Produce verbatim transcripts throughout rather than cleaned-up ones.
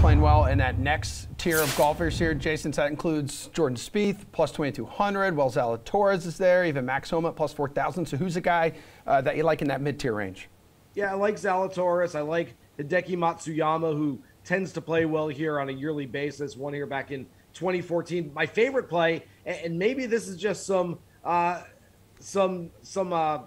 playing well in that next tier of golfers here, Jason. So that includes Jordan Spieth, plus twenty-two hundred. Will Zalatoris is there, even Max Homa, plus four thousand. So who's a guy uh, that you like in that mid-tier range? Yeah, I like Zalatoris. I like Hideki Matsuyama, who tends to play well here on a yearly basis, won here back in twenty fourteen. My favorite play, and maybe this is just some uh, some some uh,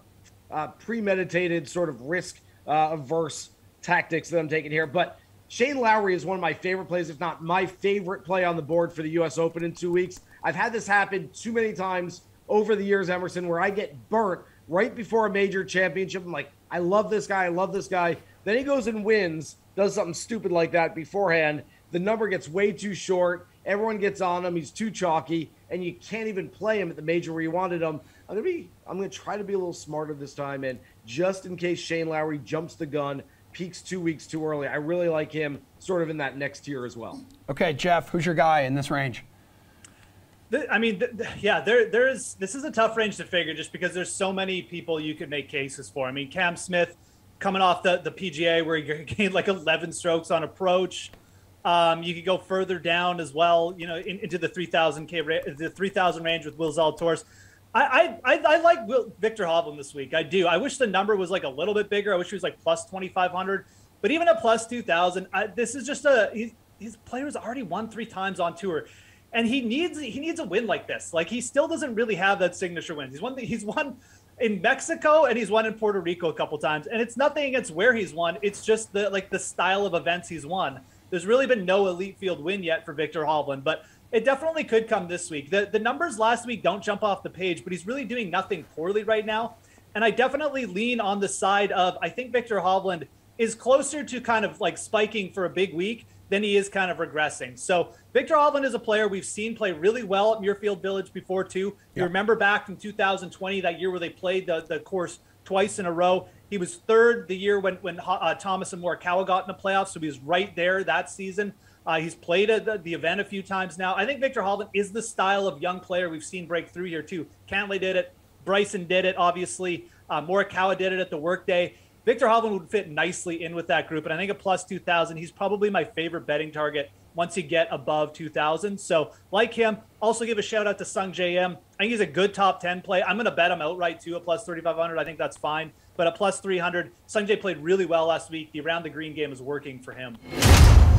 uh, premeditated sort of risk-averse uh, tactics that I'm taking here, but Shane Lowry is one of my favorite plays, if not my favorite play on the board for the U S Open in two weeks. I've had this happen too many times over the years, Emerson, where I get burnt right before a major championship. I'm like, I love this guy. I love this guy. Then he goes and wins, does something stupid like that beforehand. The number gets way too short. Everyone gets on him. He's too chalky, and you can't even play him at the major where you wanted him. I'm going to be, I'm going to try to be a little smarter this time, and just in case Shane Lowry jumps the gun, peaks two weeks too early, I really like him sort of in that next tier as well. Okay, Jeff, who's your guy in this range? The, I mean, the, the, yeah, there, there is. This is a tough range to figure just because there's so many people you could make cases for. I mean, Cam Smith coming off the, the P G A where he gained like eleven strokes on approach. Um, you could go further down as well, you know, in, into the three thousand K, the three thousand range with Will Zalatoris. I, I I like Will, Victor Hovland this week. I do. I wish the number was like a little bit bigger. I wish he was like plus twenty-five hundred. But even at plus two thousand, I, this is just a he's, his player's already won three times on tour, and he needs he needs a win like this. Like he still doesn't really have that signature win. He's won he's won in Mexico and he's won in Puerto Rico a couple times. And it's nothing against where he's won. It's just the like the style of events he's won. There's really been no elite field win yet for Victor Hovland, but it definitely could come this week. The the numbers last week don't jump off the page, but he's really doing nothing poorly right now. And I definitely lean on the side of, I think Victor Hovland is closer to kind of like spiking for a big week than he is kind of regressing. So Victor Hovland is a player we've seen play really well at Muirfield Village before too. Yeah. You remember back from two thousand twenty, that year where they played the, the course twice in a row. He was third the year when, when uh, Thomas and Morikawa got in the playoffs. So he was right there that season. Uh, he's played a, the, the event a few times now. I think Victor Hovland is the style of young player we've seen break through here, too. Cantlay did it. Bryson did it, obviously. Uh, Morikawa did it at the Workday. Victor Hovland would fit nicely in with that group. And I think a plus two thousand, he's probably my favorite betting target once you get above two thousand. So like him, also give a shout out to Sung J M. I think he's a good top ten play. I'm going to bet him outright, too, at plus thirty-five hundred. I think that's fine. But at plus three hundred, Sung J played really well last week. The around the green game is working for him.